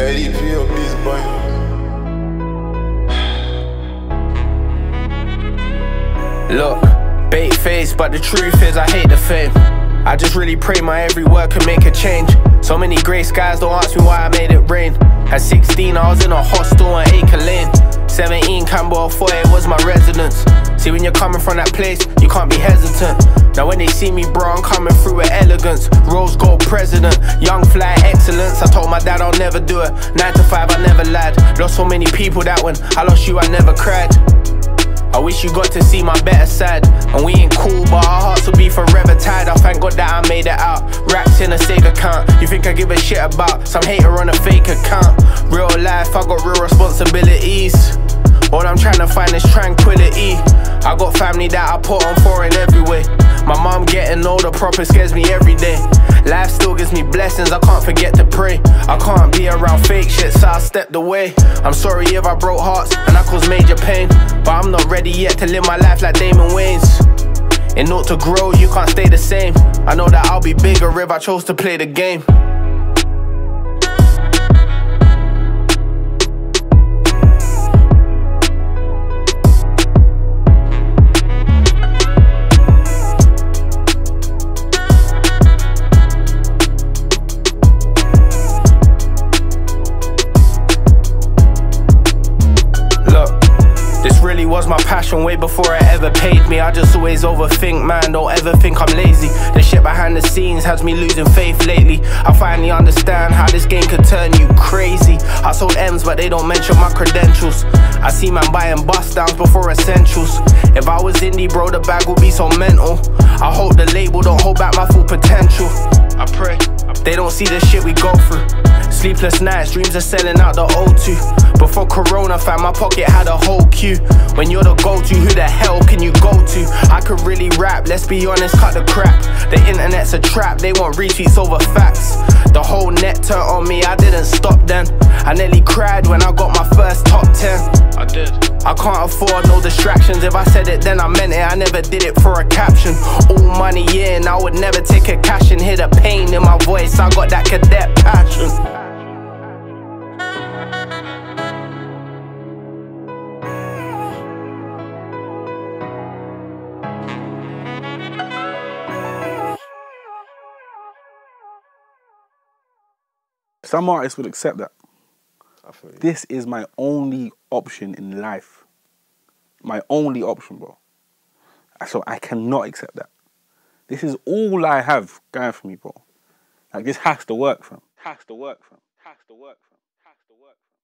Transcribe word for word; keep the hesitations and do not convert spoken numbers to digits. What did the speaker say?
Daddy feel peace, boy. Look, bait face, but the truth is I hate the fame. I just really pray my every word can make a change. So many grey skies, don't ask me why I made it rain. At sixteen I was in a hostel on Acre Lane. Seventeen Campbell thought it was my residence. See, when you're coming from that place, you can't be hesitant. Now when they see me, bro, I'm coming through with elegance. Rose gold president, young fly excellence. I told my dad I'll never do it, nine to five I never lied. Lost so many people that when I lost you I never cried. I wish you got to see my better side. And we ain't cool, but our hearts will be forever tied. I thank God that I made it out. Raps in a fake account. You think I give a shit about some hater on a fake account? Real life, I got real responsibilities. All I'm trying to find is tranquility. I got family that I put on for in every way. My mom getting older proper scares me every day. Life still gives me blessings, I can't forget to pray. I can't be around fake shit, so I stepped away. I'm sorry if I broke hearts and I caused major pain, but I'm not ready yet to live my life like Damon Wayans. In order to grow, you can't stay the same. I know that I'll be bigger if I chose to play the game. Really was my passion way before it ever paid me. I just always overthink, man, don't ever think I'm lazy. The shit behind the scenes has me losing faith lately. I finally understand how this game could turn you crazy. I sold M's but they don't mention my credentials. I see man buying bust downs before essentials. If I was indie, bro, the bag would be so mental. I hope the label don't hold back my full potential. I pray they don't see the shit we go through. Sleepless nights, dreams are selling out the O two. Before Corona, fam, my pocket had a whole queue. When you're the go-to, who the hell can you go to? I could really rap, let's be honest, cut the crap. The internet's a trap, they want retweets over facts. The whole net turned on me, I didn't stop then. I nearly cried when I got my first top ten. I did. I can't afford no distractions. If I said it then I meant it, I never did it for a caption. All money in, I would never take a cash and hear the pain in my voice, I got that cadet passion. Some artists would accept that. I feel this is my only option in life. My only option, bro. So I cannot accept that. This is all I have going for me, bro. Like, this has to work for him. Has to work for him. Has to work for him. Has to work for him.